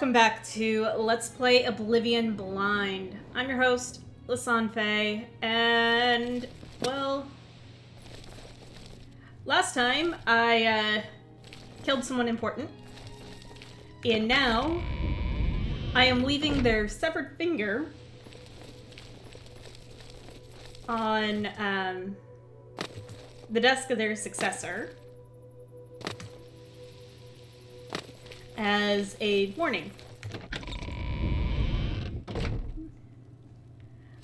Welcome back to Let's Play Oblivion Blind. I'm your host, LisonFaye, and, well, last time I killed someone important, and now I am leaving their severed finger on the desk of their successor as a warning.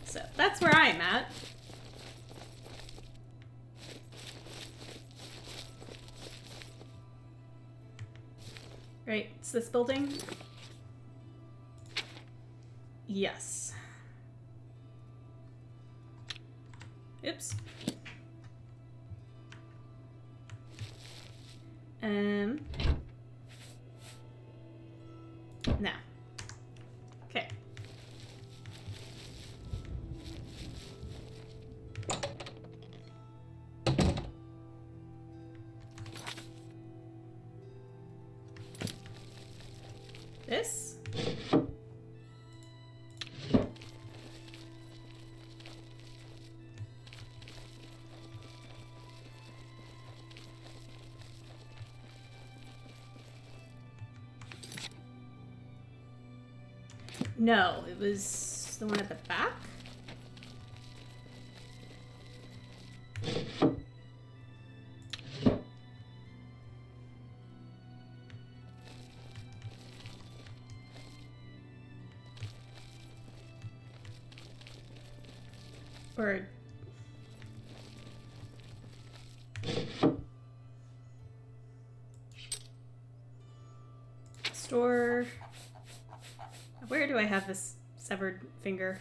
So that's where I'm at. Right, it's this building? Yes. Oops. No. Okay. This? No, it was the one at the back? Or... store... Where do I have this severed finger?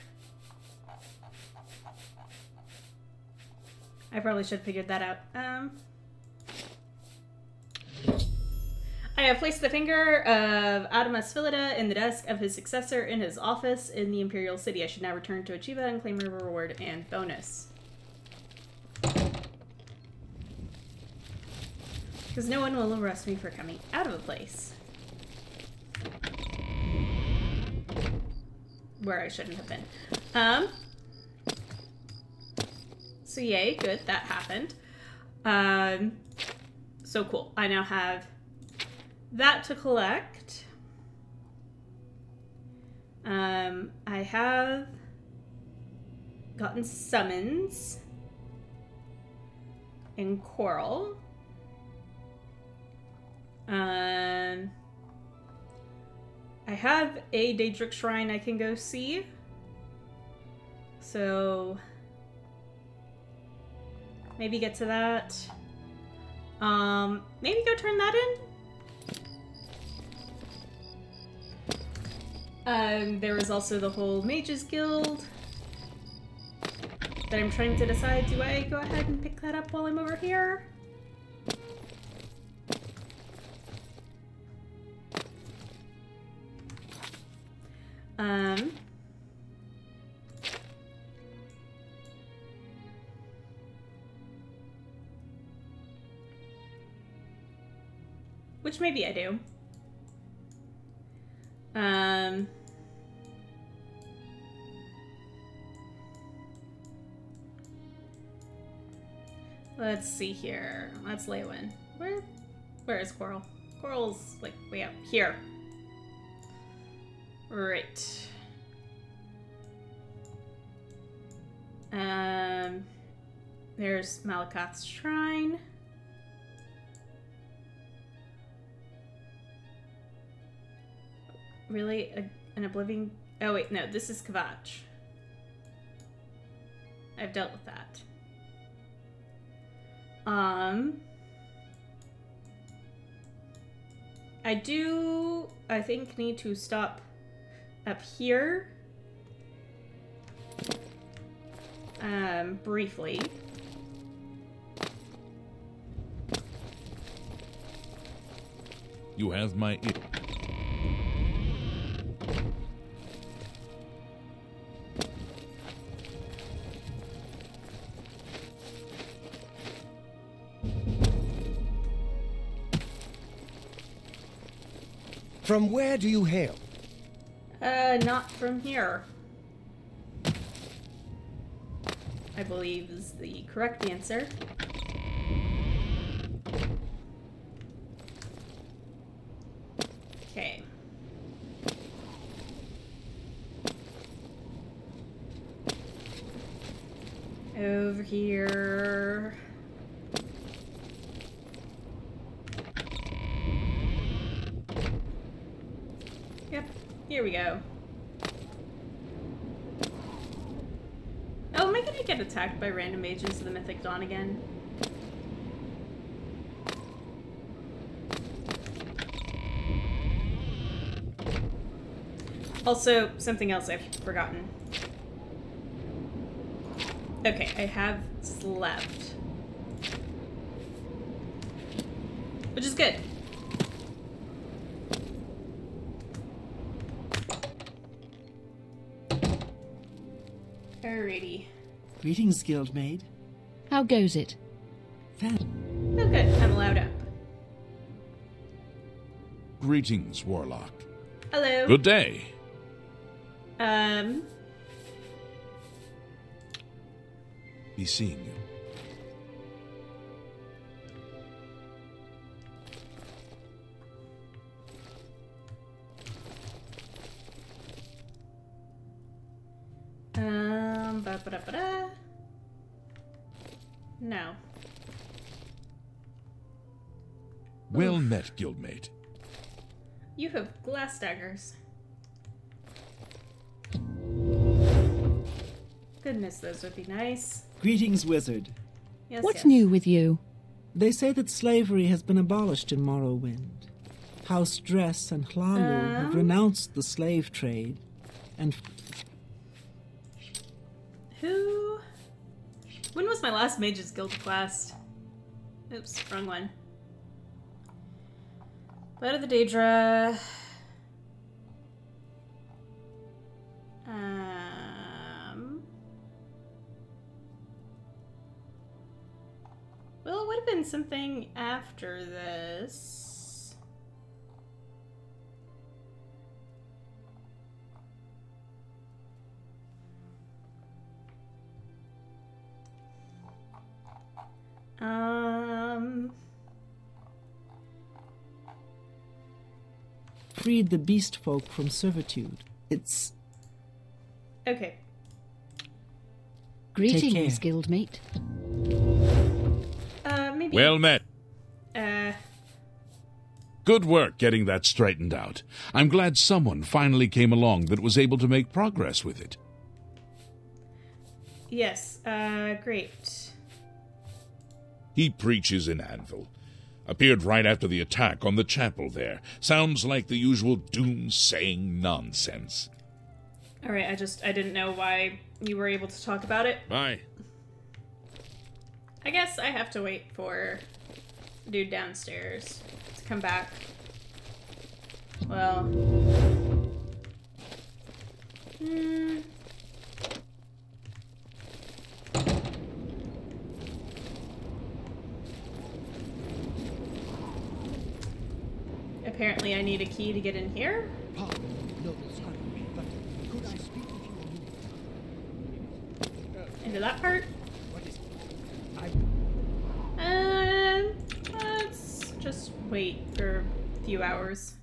I probably should have figured that out. I have placed the finger of Adamas Phillida in the desk of his successor in his office in the Imperial City. I should now return to Ocheeva and claim her reward and bonus. Because no one will arrest me for coming out of a place where I shouldn't have been. So yay, good, that happened. So cool. I now have that to collect. I have gotten summons in Coral. I have a Daedric shrine I can go see, so maybe get to that. Maybe go turn that in. There was also the whole Mages Guild that I'm trying to decide, do I go ahead and pick that up while I'm over here? Which maybe I do. Let's see here. Let's Leywin. Where is Coral? Coral's like way up here. Right. There's Malacath's shrine. Really? An Oblivion? Oh wait, no, this is Kvatch. I've dealt with that. I think need to stop up here briefly. You have my ear. From where do you hail? Not from here. I believe is the correct answer. Okay. Over here. Yep, here we go. Oh, am I gonna get attacked by random mages of the Mythic Dawn again? Also, something else I've forgotten. Okay, I have slept. Which is good. Alrighty. Greetings, Guildmaid. How goes it? Fair. Oh good, I'm allowed up. Greetings, Warlock. Hello. Good day. Be seeing you. Ba-ba-da-ba-da. No. Well met, Guildmate. You have glass daggers. Goodness, those would be nice. Greetings, wizard. Yes, what's new with you? They say that slavery has been abolished in Morrowind. House Dres and Hlaalu have renounced the slave trade, and... Who? When was my last Mages Guild class? Oops, wrong one. Blood of the Daedra... Well, it would have been something after this. Freed the beast folk from servitude. It's... Okay. Greetings, guildmate. Maybe. Well met. Good work getting that straightened out. I'm glad someone finally came along that was able to make progress with it. Yes, great. He preaches in Anvil. Appeared right after the attack on the chapel there. Sounds like the usual doom-saying nonsense. Alright, I didn't know why you were able to talk about it. Bye. I guess I have to wait for dude downstairs to come back. Well... Apparently I need a key to get in here. Into that part. Let's just wait for a few hours.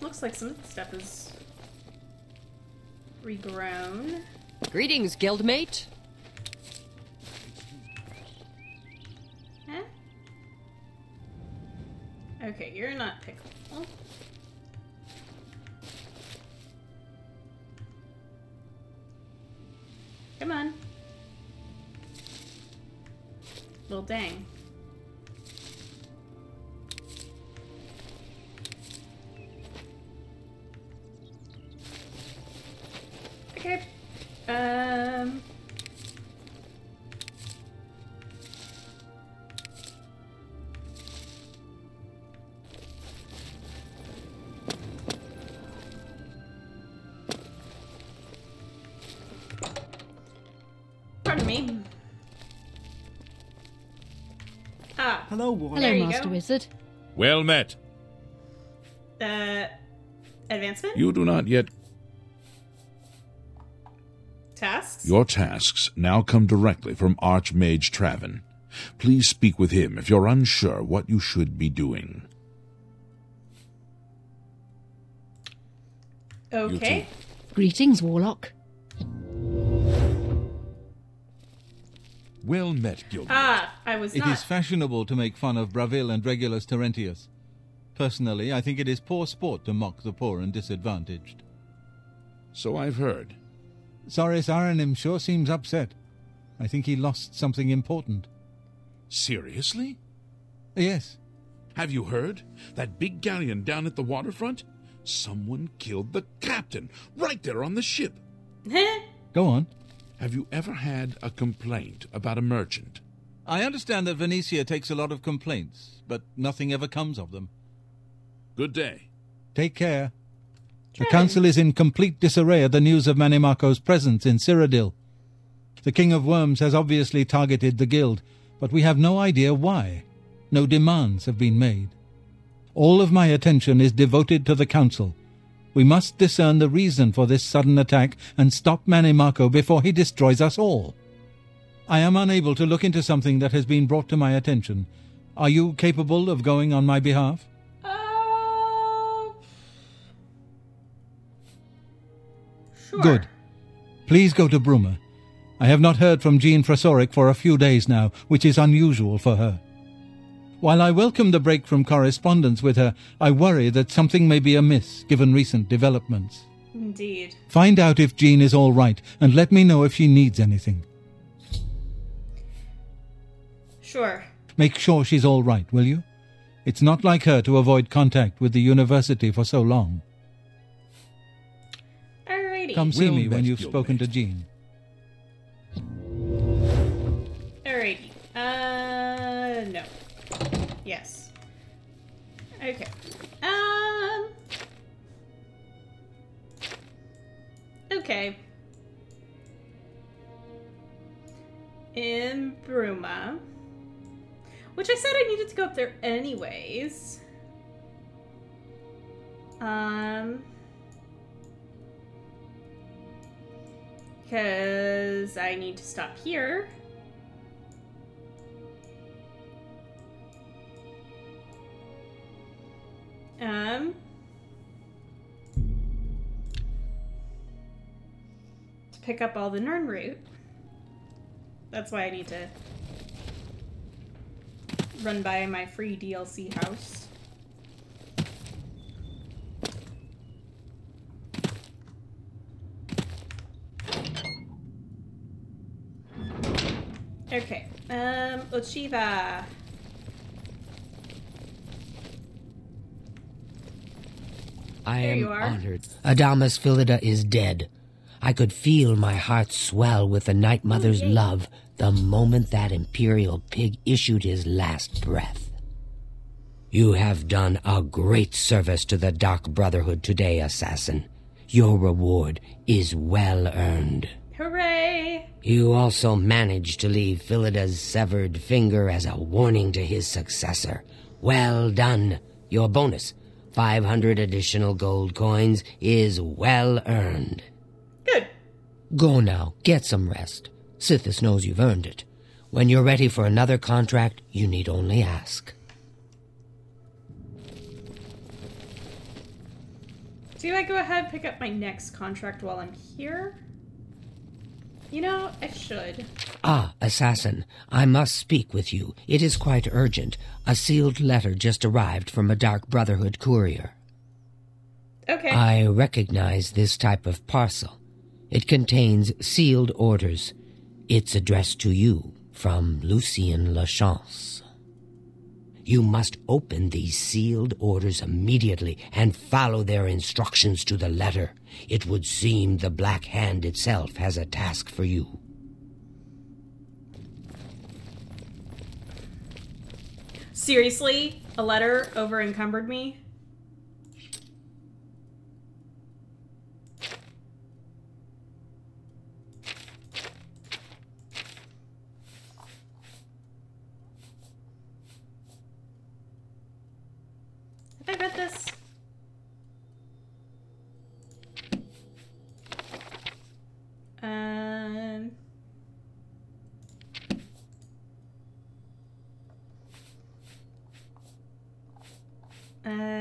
Looks like some of the stuff is regrown. Greetings, guildmate. Huh? Okay, you're not pickable. Come on. Well, dang. Ah. Hello, Warlock. Hello, Master Wizard. Well met. Advancement? You do not yet... Tasks? Your tasks now come directly from Archmage Traven. Please speak with him if you're unsure what you should be doing. Okay. Greetings, Warlock. Well met, Gilbert. Ah, I was not. It is fashionable to make fun of Bravil and Regulus Terentius. Personally, I think it is poor sport to mock the poor and disadvantaged. So I've heard. Seris Aranim sure seems upset. I think he lost something important. Seriously? Yes. Have you heard? That big galleon down at the waterfront? Someone killed the captain, right there on the ship. Go on. Have you ever had a complaint about a merchant? I understand that Venetia takes a lot of complaints, but nothing ever comes of them. Good day. Take care. The council is in complete disarray at the news of Manimarco's presence in Cyrodiil. The King of Worms has obviously targeted the guild, but we have no idea why. No demands have been made. All of my attention is devoted to the council. We must discern the reason for this sudden attack and stop Manimarco before he destroys us all. I am unable to look into something that has been brought to my attention. Are you capable of going on my behalf? Sure. Good. Please go to Bruma. I have not heard from Jean Frasoric for a few days now, which is unusual for her. While I welcome the break from correspondence with her, I worry that something may be amiss, given recent developments. Indeed. Find out if Jean is all right, and let me know if she needs anything. Sure. Make sure she's all right, will you? It's not like her to avoid contact with the university for so long. Alrighty. Come see me when you've spoken to Jean. Alrighty. No. Yes. Okay. Okay. In Bruma. Which I said I needed to go up there anyways. Because I need to stop here. To pick up all the Nurn root. That's why I need to run by my free DLC house. Okay, Ocheeva. I am honored. Adamas Phillida is dead. I could feel my heart swell with the Night Mother's love the moment that imperial pig issued his last breath. You have done a great service to the Dark Brotherhood today, assassin. Your reward is well earned. Hooray! You also managed to leave Phillida's severed finger as a warning to his successor. Well done. Your bonus, 500 additional gold coins, is well earned. Good. Go now. Get some rest. Sithis knows you've earned it. When you're ready for another contract, you need only ask. Do I go ahead and pick up my next contract while I'm here? You know, I should. Ah, assassin, I must speak with you. It is quite urgent. A sealed letter just arrived from a Dark Brotherhood courier. Okay. I recognize this type of parcel. It contains sealed orders. It's addressed to you from Lucien Lachance. You must open these sealed orders immediately and follow their instructions to the letter. It would seem the Black Hand itself has a task for you. Seriously? A letter over encumbered me? Have I read this?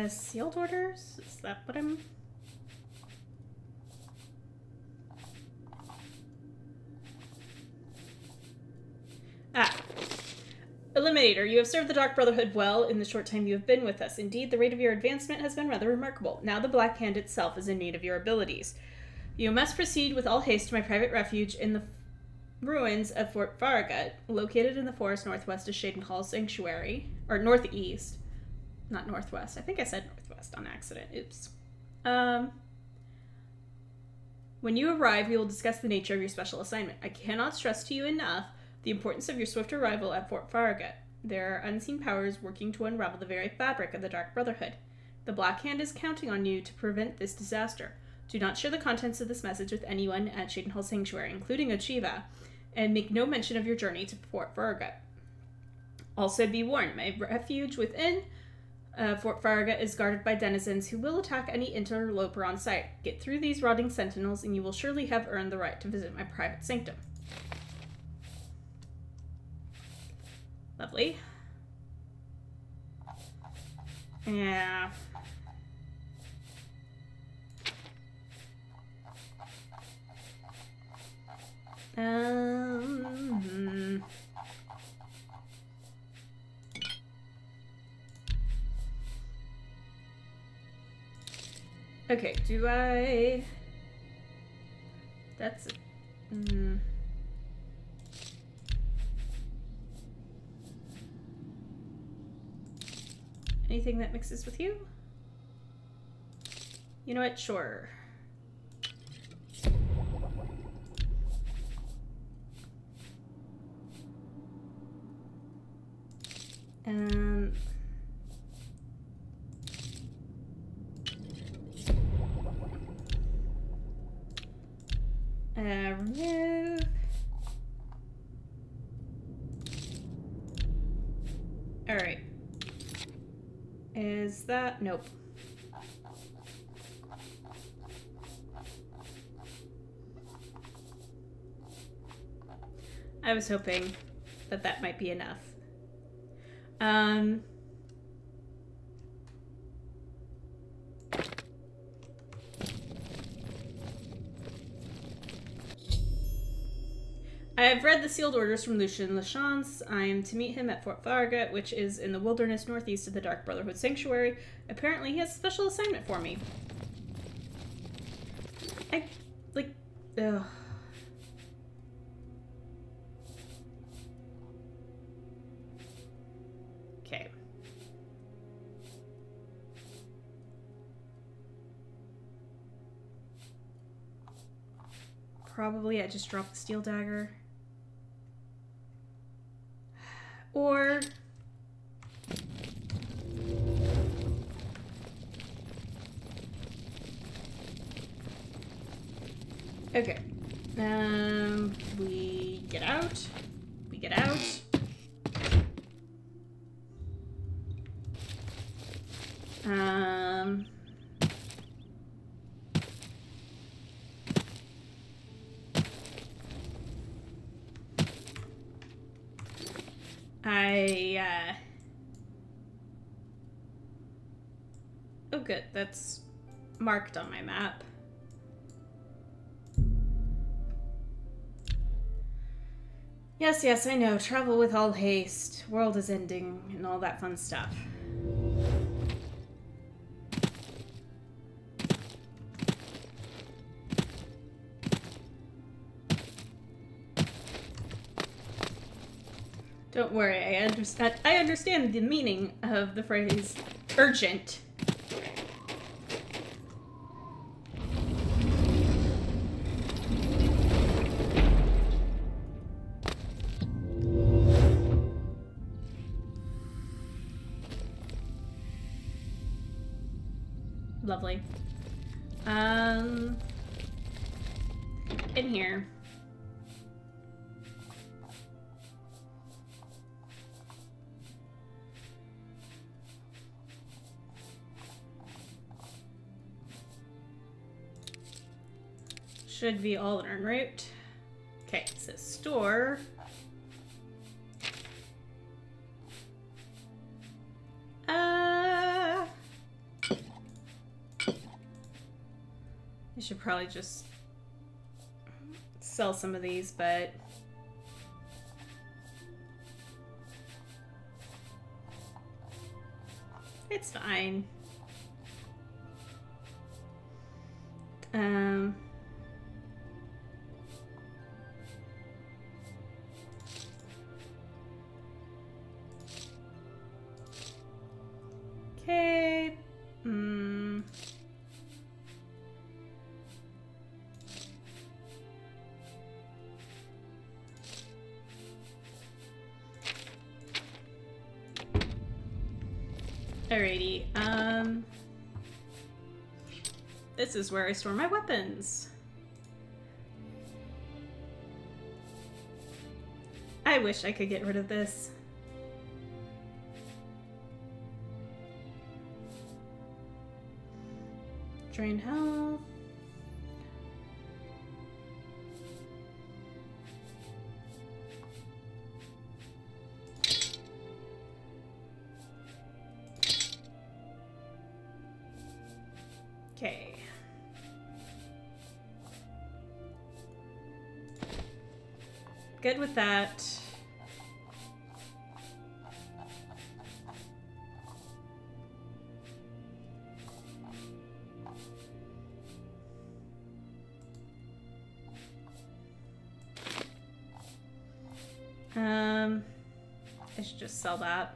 Sealed orders? Is that what I'm... Eliminator, you have served the Dark Brotherhood well in the short time you have been with us. Indeed, the rate of your advancement has been rather remarkable. Now the Black Hand itself is in need of your abilities. You must proceed with all haste to my private refuge in the ruins of Fort Farragut, located in the forest northwest of Shaden Hall Sanctuary, or northeast. Not northwest. I think I said northwest on accident. Oops. When you arrive, we will discuss the nature of your special assignment. I cannot stress to you enough the importance of your swift arrival at Fort Farragut. There are unseen powers working to unravel the very fabric of the Dark Brotherhood. The Black Hand is counting on you to prevent this disaster. Do not share the contents of this message with anyone at Shaden Hall Sanctuary, including Ocheeva, and make no mention of your journey to Fort Farragut. Also be warned, my refuge within Fort Farragut is guarded by denizens who will attack any interloper on sight. Get through these rotting sentinels, and you will surely have earned the right to visit my private sanctum. Lovely. Yeah. Okay, do I... That's... Anything that mixes with you? You know what? Sure. Remove. All right. Is that? Nope. I was hoping that that might be enough. I have read the sealed orders from Lucien Lachance. I am to meet him at Fort Farragut, which is in the wilderness northeast of the Dark Brotherhood Sanctuary. Apparently he has a special assignment for me. Ugh. Okay. Probably I just dropped the steel dagger. Or okay, we get out. Oh good, that's marked on my map. Yes, yes, I know. Travel with all haste. World is ending and all that fun stuff. Don't worry, I understand the meaning of the phrase urgent. Lovely. In here. should be all Nurn root. Okay, it says store. I should probably just sell some of these, but it's fine. Okay. Alrighty, this is where I store my weapons. I wish I could get rid of this. Drain health. Good with that. I should just sell that.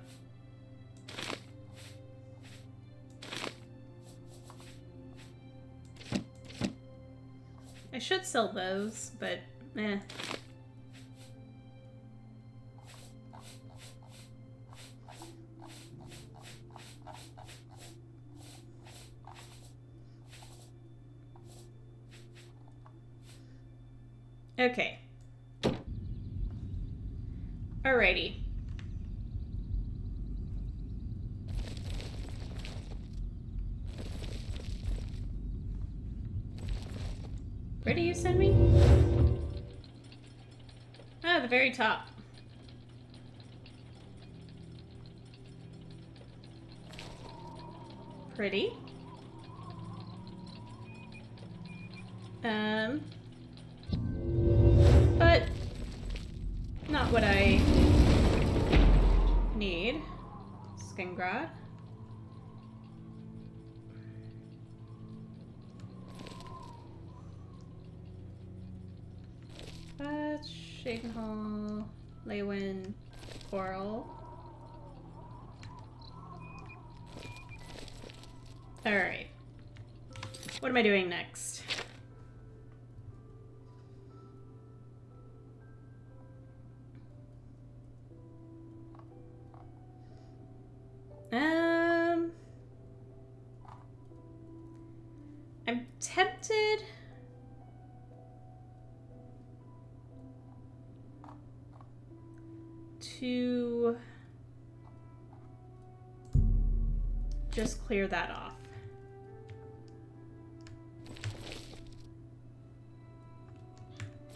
I should sell those, but eh. Okay. Alrighty. Where do you send me? Oh, the very top. Pretty. But not what I need. Skin grad. That's Shakenhall, Lewin, Coral. All right. What am I doing next? I'm tempted to just clear that off.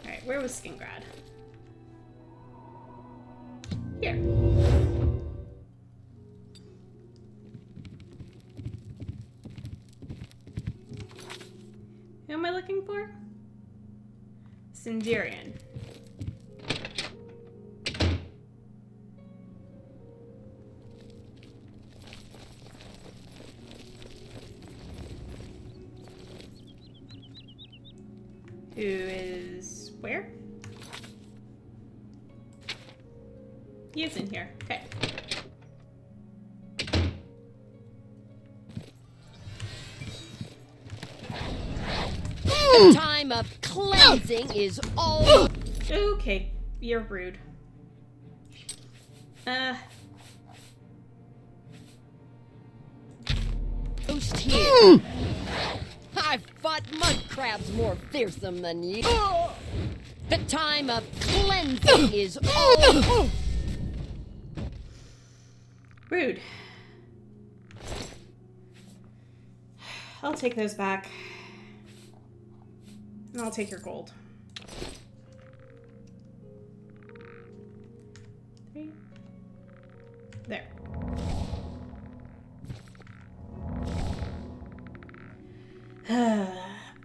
All right, where was Skingrad? Here. Who am I looking for? Cinderian. Who is where? He is in here. Okay. Time of cleansing is all. Okay, you're rude. Who's here? I've fought mud crabs more fearsome than you. The time of cleansing is all. Rude. I'll take those back. And I'll take your gold. 3. There.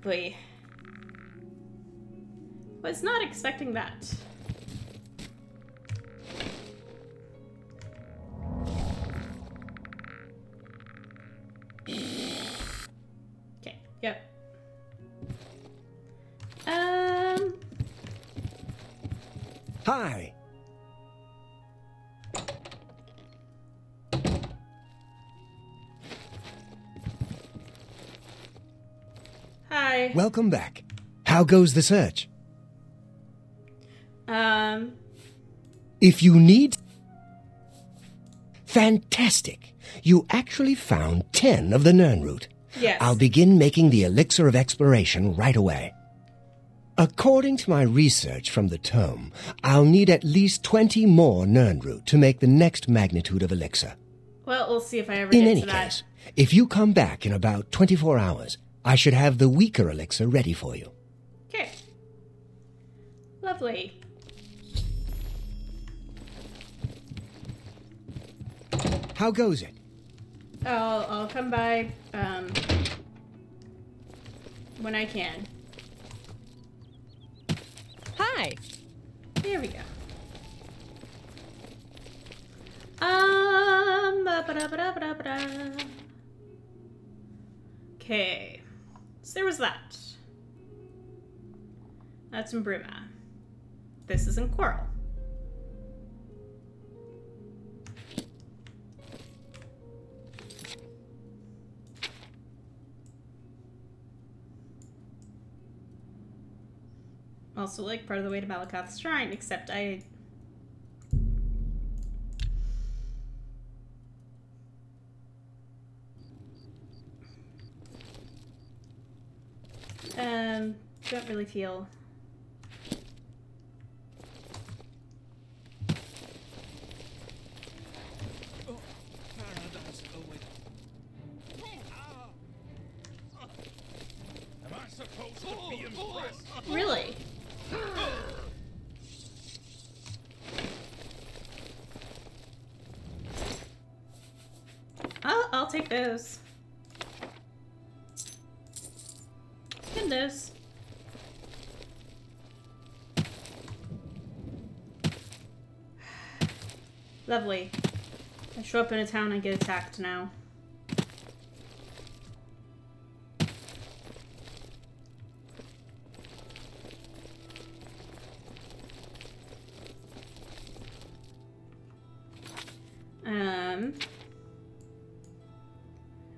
Boy. Was not expecting that. Okay, yep. Hi. Hi. Welcome back. How goes the search? If you need... Fantastic! You actually found 10 of the Nurn root. Yes. I'll begin making the elixir of exploration right away. According to my research from the tome, I'll need at least 20 more Nurn root to make the next magnitude of elixir. Well, we'll see if I ever get to that. In any case, if you come back in about 24 hours, I should have the weaker elixir ready for you. Okay. Lovely. How goes it? Oh, I'll come by when I can. Hi. There we go. Okay. So there was that. That's in Bruma. This is in Coral. Also, like, part of the way to Malacath's Shrine, except I... don't really feel... Really? I'll take those. And those. Lovely. I show up in a town and get attacked now.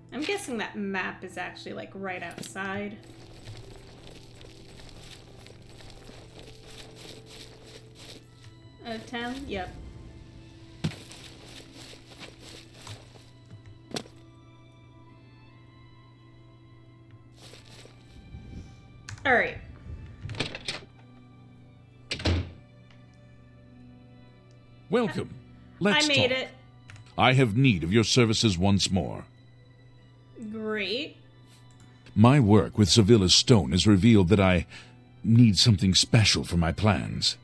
I'm guessing that map is actually like right outside. Of town? Yep. All right. Welcome. Let's talk. I made it. I have need of your services once more. Great. My work with Savilla's stone has revealed that I need something special for my plans.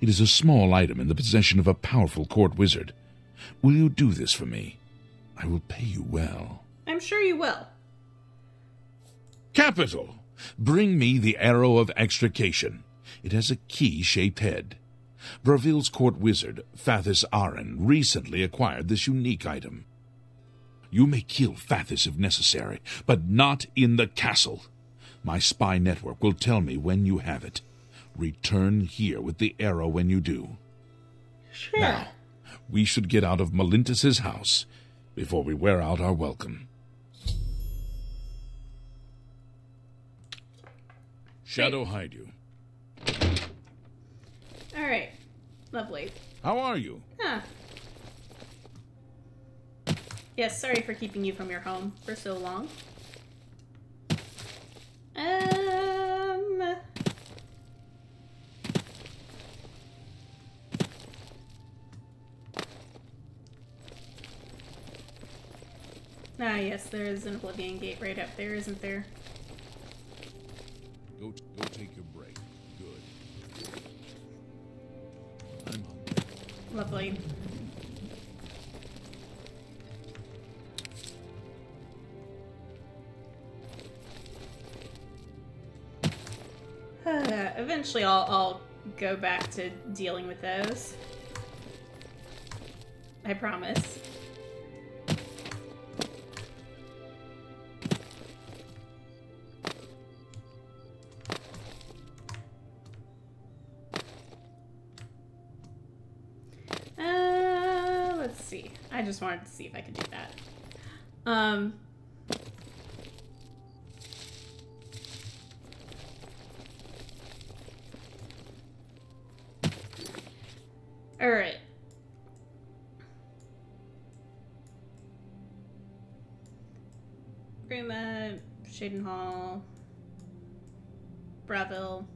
It is a small item in the possession of a powerful court wizard. Will you do this for me? I will pay you well. I'm sure you will. Capital! Bring me the arrow of extrication. It has a key-shaped head. Bravil's court wizard, Seris Aranim, recently acquired this unique item. You may kill Seris if necessary, but not in the castle. My spy network will tell me when you have it. Return here with the arrow when you do. Sure. Now, we should get out of Melintus's house before we wear out our welcome. Shadow hide you. All right. Lovely. How are you? Huh. Yes, sorry for keeping you from your home for so long. Ah, yes, there is an Oblivion gate right up there, isn't there? Go. mean... Eventually I'll go back to dealing with those. I promise. Let's see. I just wanted to see if I could do that. All right. Bruma, Shaden Hall, Bravil.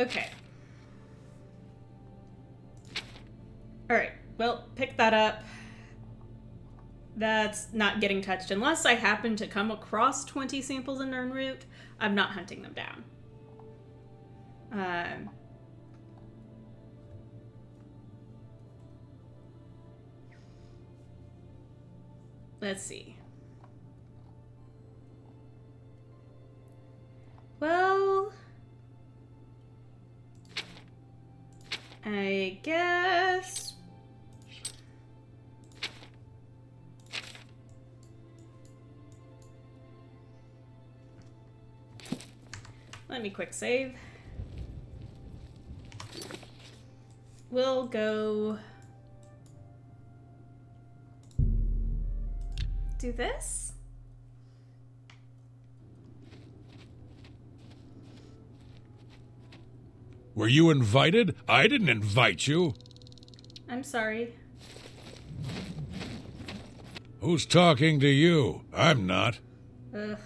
Okay. All right. Well, pick that up. That's not getting touched unless I happen to come across 20 samples in Nurn root. I'm not hunting them down. Let's see. Well, I guess let me quick save. We'll go do this. Were you invited? I didn't invite you. I'm sorry. Who's talking to you? I'm not. Ugh.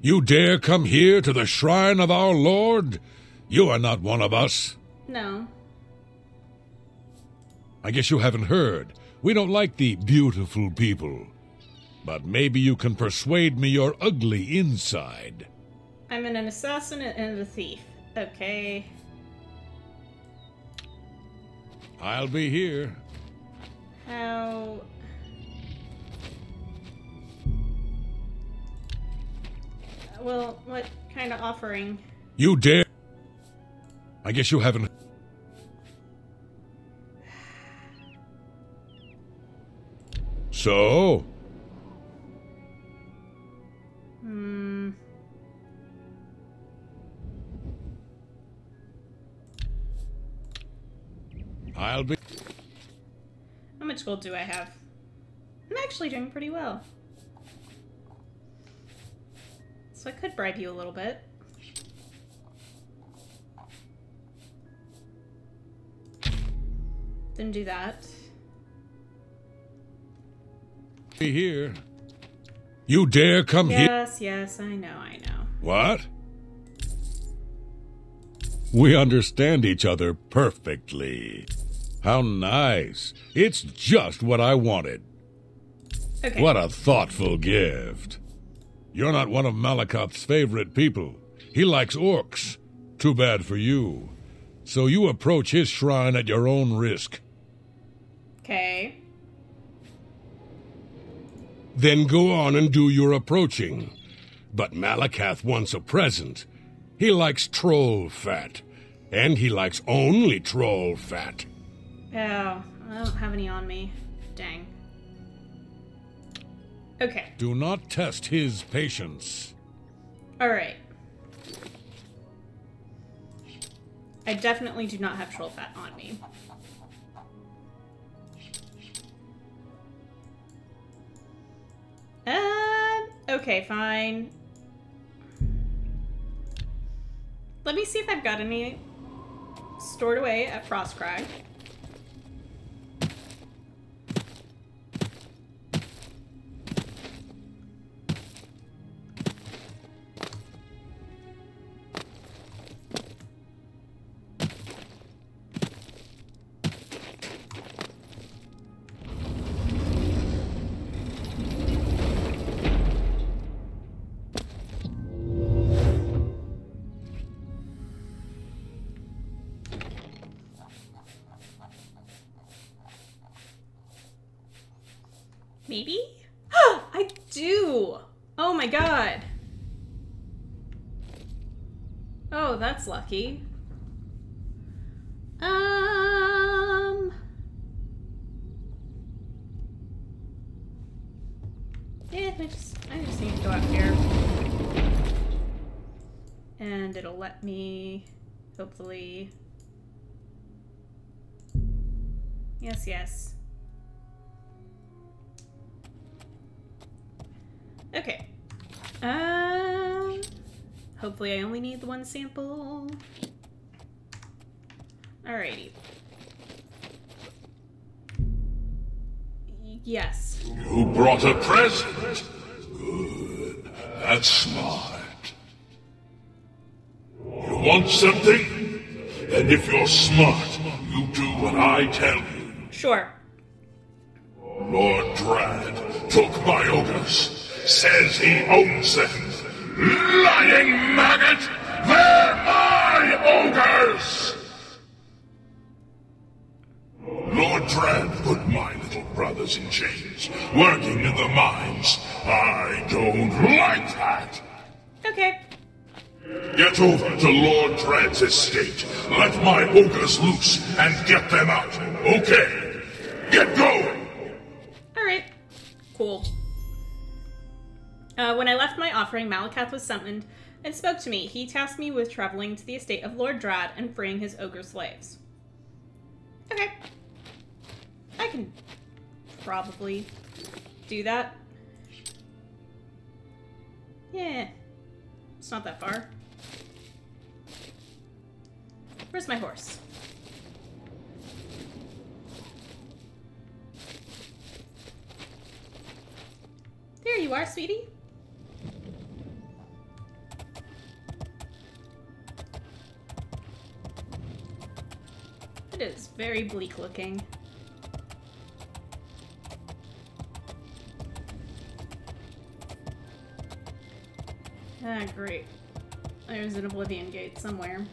You dare come here to the shrine of our Lord? You are not one of us. No. I guess you haven't heard. We don't like the beautiful people. But maybe you can persuade me you're ugly inside. I'm an assassin and a thief. Okay. I'll be here. How... Well, what kind of offering? You dare... I guess you haven't... So? Hmm. I'll be... How much gold do I have? I'm actually doing pretty well. So I could bribe you a little bit. Then do that. Be here. You dare come here? Yes, yes, I know, I know. What? We understand each other perfectly. How nice. It's just what I wanted. Okay. What a thoughtful gift. You're not one of Malacath's favorite people. He likes orcs. Too bad for you. So you approach his shrine at your own risk. Okay. Then go on and do your approaching. But Malacath wants a present. He likes troll fat. And he likes only troll fat. Oh, I don't have any on me. Dang. Okay. Do not test his patience. All right. I definitely do not have troll fat on me. Okay, fine. Let me see if I've got any stored away at Frostcry. Maybe? I do! Oh my god. Oh, that's lucky. Yeah, I just need to go out here. And it'll let me, hopefully. Yes, yes. Okay. Hopefully I only need the one sample. Alrighty. Yes. You brought a present? Good. That's smart. You want something? And if you're smart, you do what I tell you. Sure. Lord Drad took my ogres. Says he owns them. Lying maggot! They're my ogres! Lord Drad put my little brothers in chains, working in the mines. I don't like that. Okay. Get over to Lord Drad's estate. Let my ogres loose and get them out. Okay. Get going. All right. Cool. When I left my offering, Malacath was summoned and spoke to me. He tasked me with traveling to the estate of Lord Drad and freeing his ogre slaves. Okay. I can probably do that. Yeah. It's not that far. Where's my horse? There you are, sweetie. It is very bleak looking. Ah, great. There's an Oblivion gate somewhere.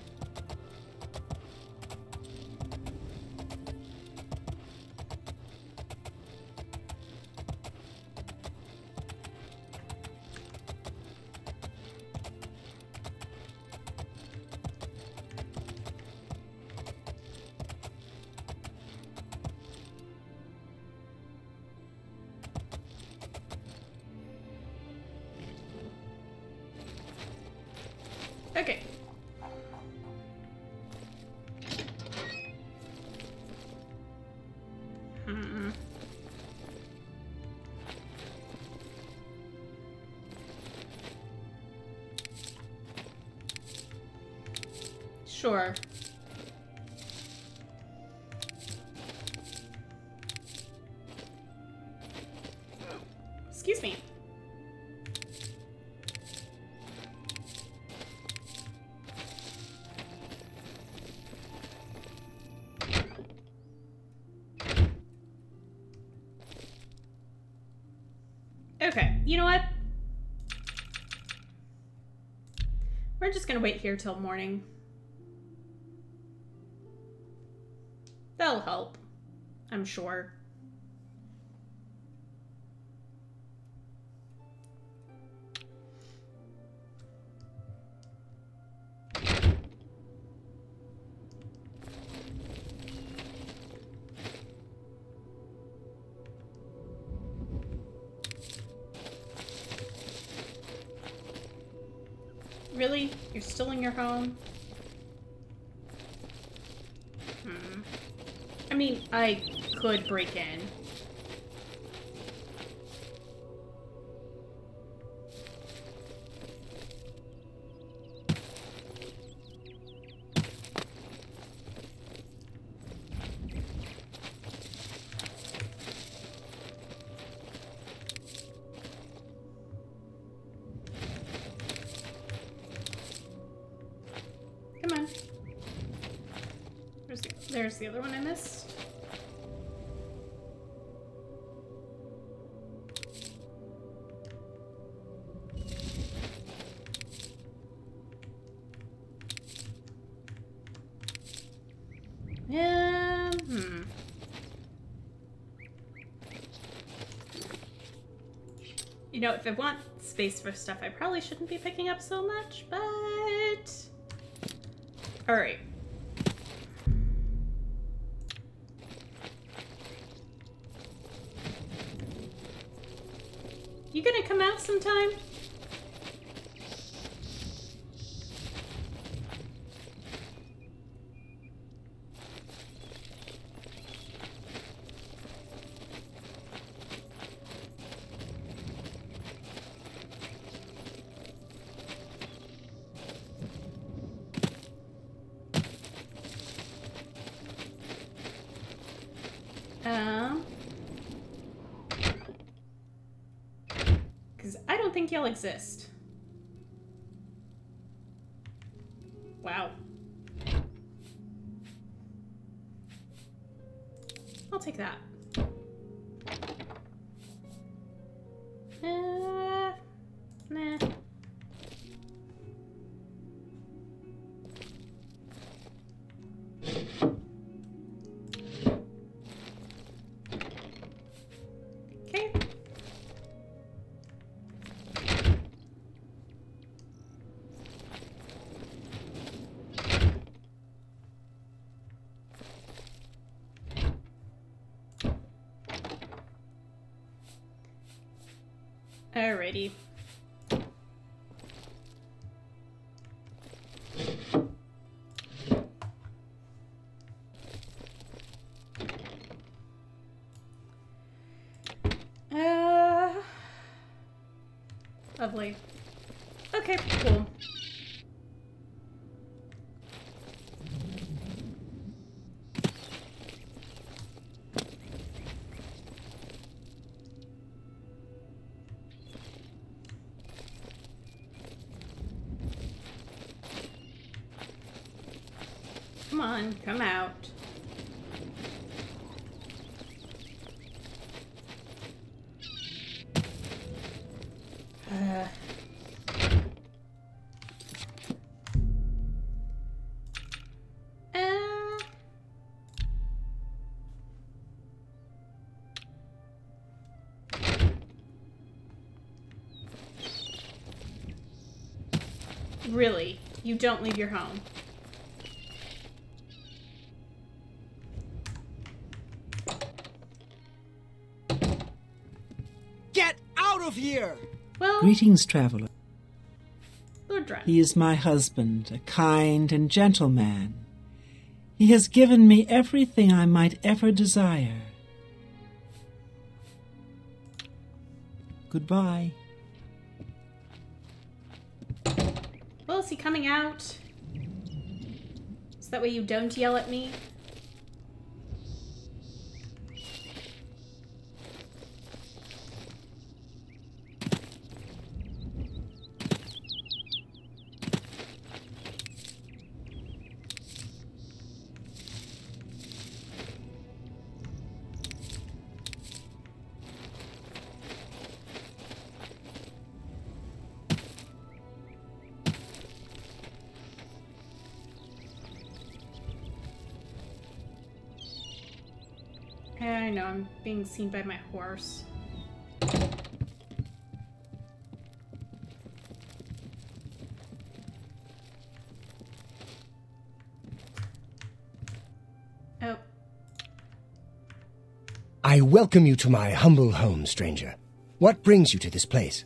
Sure. Excuse me. Okay, you know what? We're just gonna wait here till morning. That'll help, I'm sure. Really? You're still in your home? I mean, I could break in. Come on. There's the other one I missed. You know, if I want space for stuff, I probably shouldn't be picking up so much, but... All right. You gonna come out sometime? Y'all exist. Wow. I'll take that. Nah. Alrighty. Lovely. Okay, cool. Come out. Really, you don't leave your home. Well, greetings, traveler. Lord Drad. He is my husband, a kind and gentle man. He has given me everything I might ever desire. Goodbye. Well, is he coming out? So that way you don't yell at me? I know, I'm being seen by my horse. Oh. I welcome you to my humble home, stranger. What brings you to this place?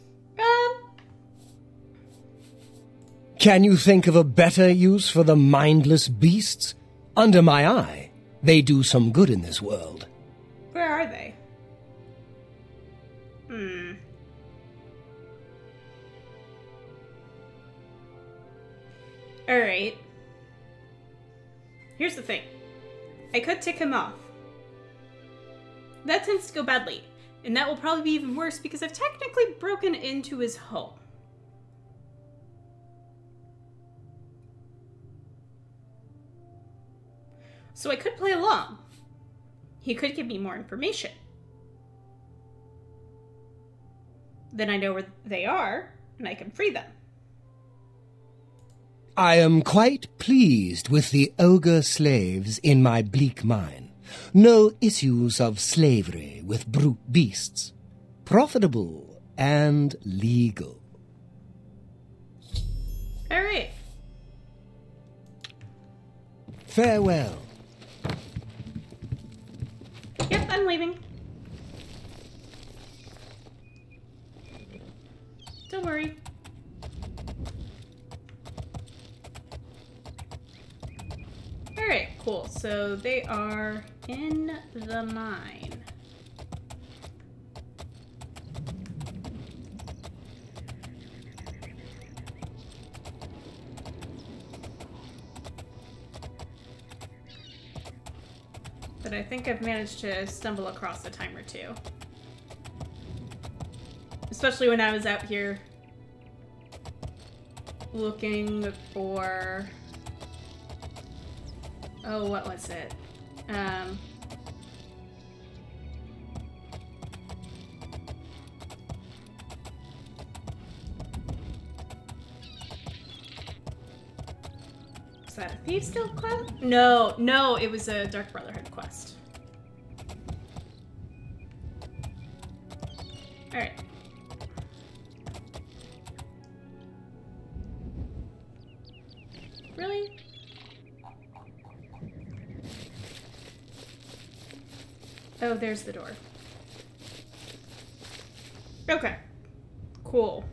Can you think of a better use for the mindless beasts? Under my eye, they do some good in this world. Where are they? Alright. Here's the thing. I could tick him off. That tends to go badly. And that will probably be even worse because I've technically broken into his home. So I could play along. He could give me more information. Then I know where they are, and I can free them. I am quite pleased with the ogre slaves in my bleak mine. No issues of slavery with brute beasts. Profitable and legal. All right. Farewell. Yep, I'm leaving. Don't worry. All right, cool. So they are in the mine. But I think I've managed to stumble across a time or two. Especially when I was out here looking for, oh, what was it? Is that a Thieves Guild quest? No, no, it was a Dark Brotherhood quest. All right. Really? Oh, there's the door. Okay. Cool.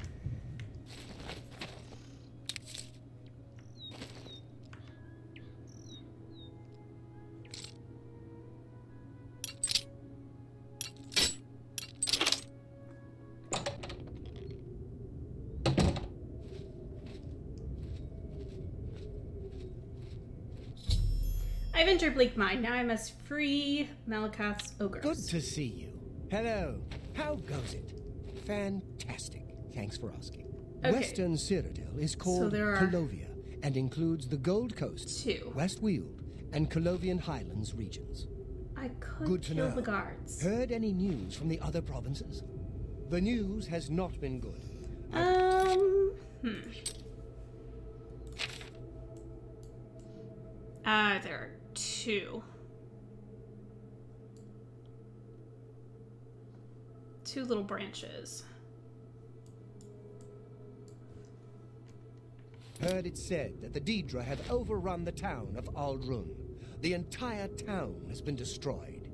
I've entered Bleak Mine. Now I must free Malacath's ogres. Good to see you. Hello. How goes it? Fantastic. Thanks for asking. Okay. Western Cyrodiil is called Colovia and includes the Gold Coast, West Weald, and Colovian Highlands regions. I could good kill the guards. Heard any news from the other provinces? The news has not been good. There are two little branches. Heard it said that the Daedra have overrun the town of Aldrun. The entire town has been destroyed.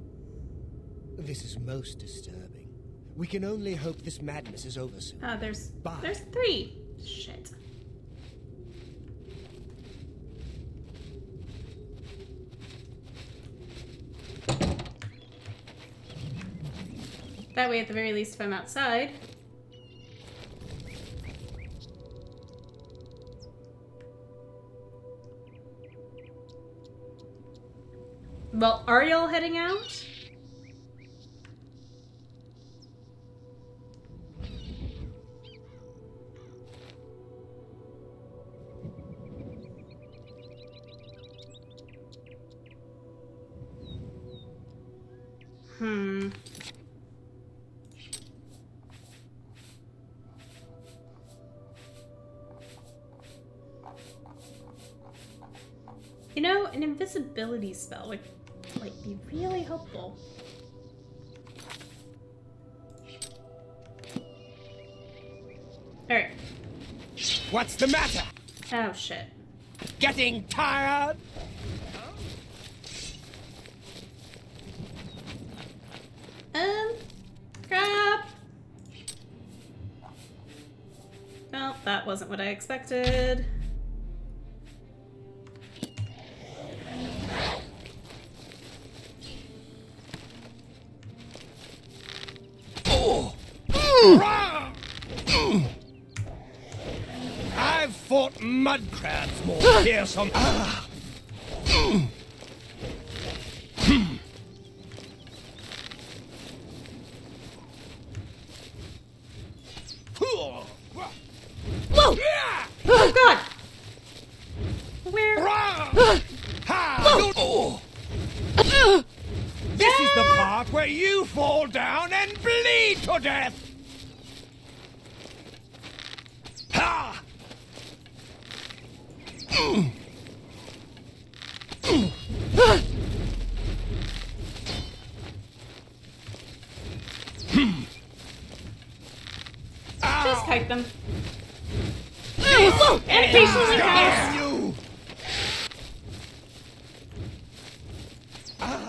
This is most disturbing. We can only hope this madness is over soon. Ah, there's three. Shit. That way, at the very least, if I'm outside. Well, are y'all heading out? Invisibility spell would like be really helpful. All right. What's the matter? Oh shit. Getting tired? Crap. Well, that wasn't what I expected. I've fought mud crabs more fearsome. protect them. Oh, NPCs in house! You. Ah.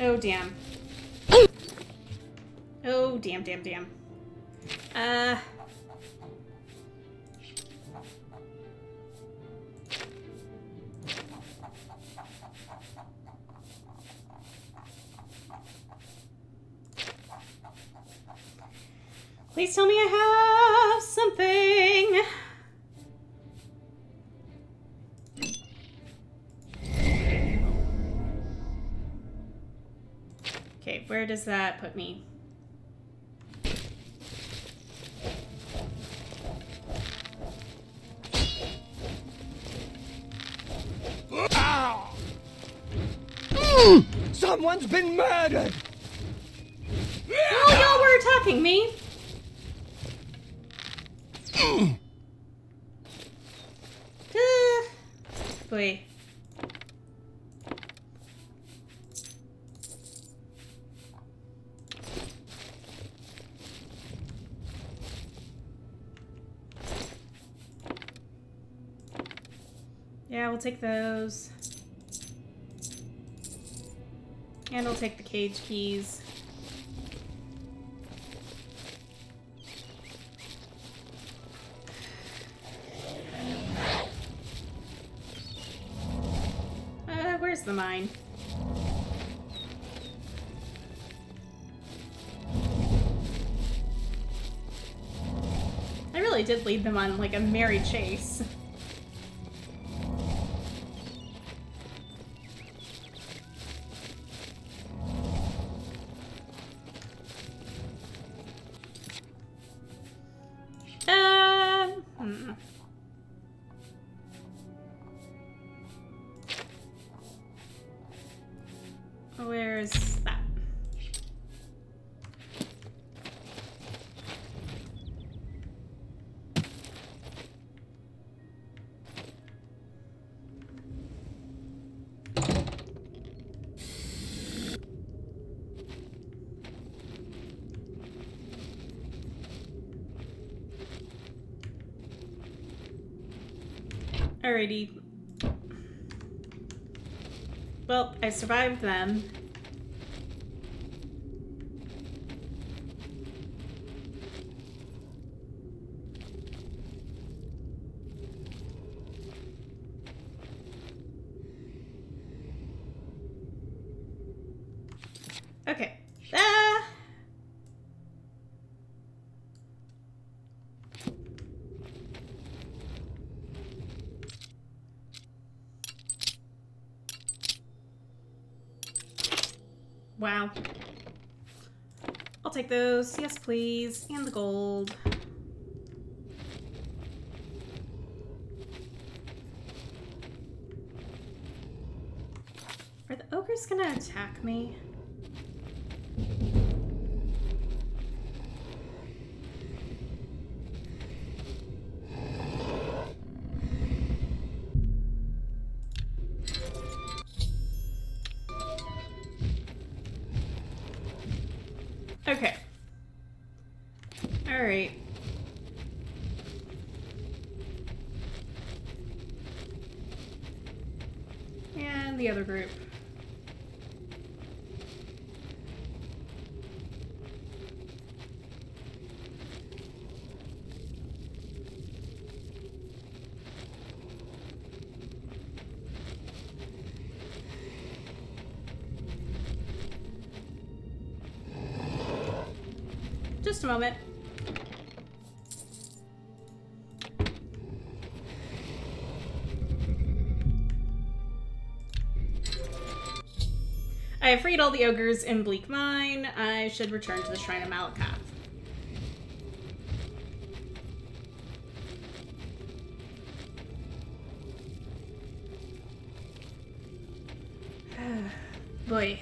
Oh, damn. Oh, damn, damn, damn. Please tell me I have something. Where does that put me? Someone's been murdered! Well, y'all were attacking me! Boy. Yeah, we'll take those. And I'll take the cage keys. Where's the mine? I really did lead them on like a merry chase. Alrighty. Well, I survived them. Okay. Wow. I'll take those. Yes, please. And the gold. Are the ogres gonna attack me? Okay. All right. And the other group. Just a moment. I have freed all the ogres in Bleak Mine. I should return to the Shrine of Malacath. Boy.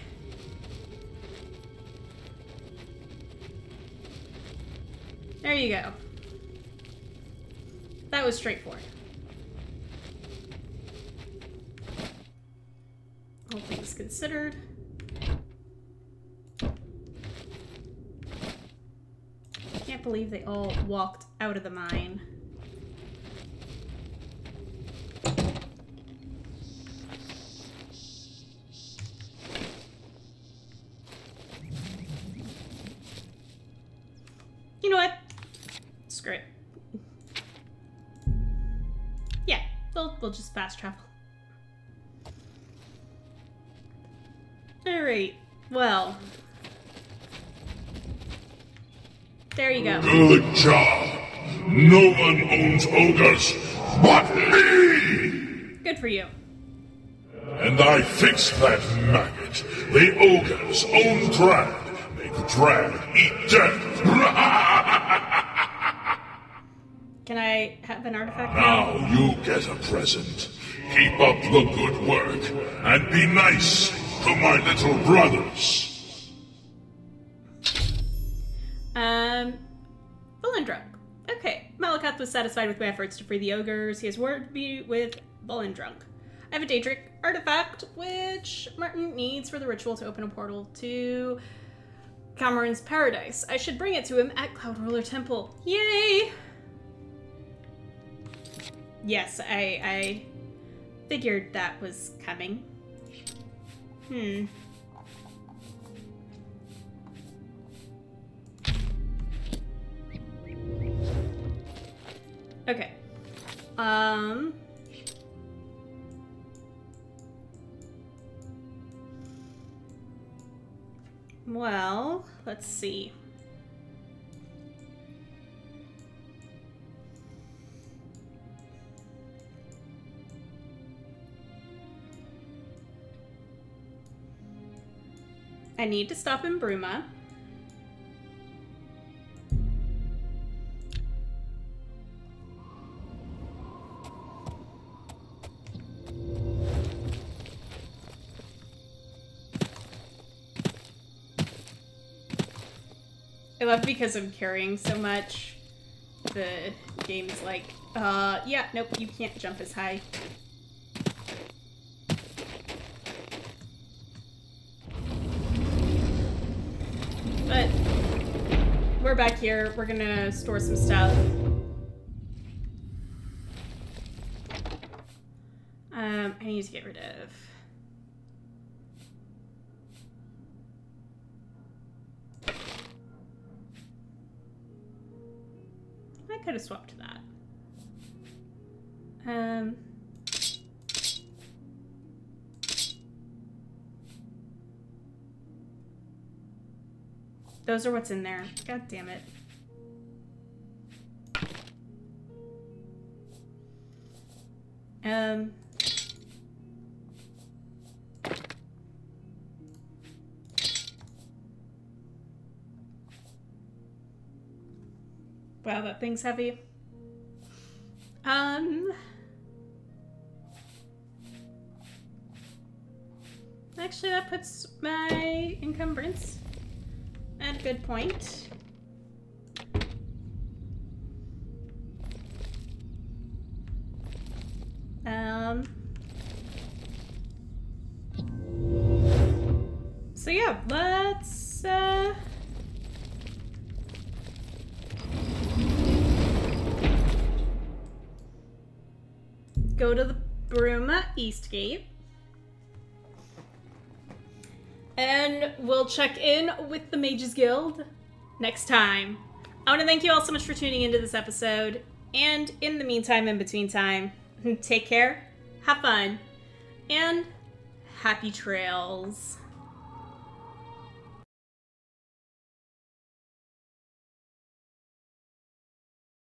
There you go. That was straightforward. All things considered. Can't believe they all walked out of the mine. You know what? Screw it. Yeah, we'll just fast travel. Alright, well. There you go. Good job! No one owns ogres but me! Good for you. And I fixed that maggot. The ogres own Drad. Make Drad eat death. Can I have an artifact now? Now you get a present. Keep up the good work, and be nice to my little brothers. Bolindrunk. Okay. Malacath was satisfied with my efforts to free the ogres. He has word me with Bolindrunk. I have a Daedric artifact, which Martin needs for the ritual to open a portal to Cameron's Paradise. I should bring it to him at Cloud Ruler Temple. Yay! Yes, I figured that was coming. Hmm. Okay. Well, let's see. I need to stop in Bruma. I love because I'm carrying so much. The game's like, yeah, nope, you can't jump as high. But we're back here. We're gonna store some stuff. I need to get rid of. I could have swapped that. Those are what's in there. God damn it. Wow, that thing's heavy. Actually, that puts my encumbrance at a good point. So yeah, let's go to the Bruma East Gate. And we'll check in with the Mages Guild next time. I want to thank you all so much for tuning into this episode. And in the meantime, in between time, take care, have fun, and happy trails.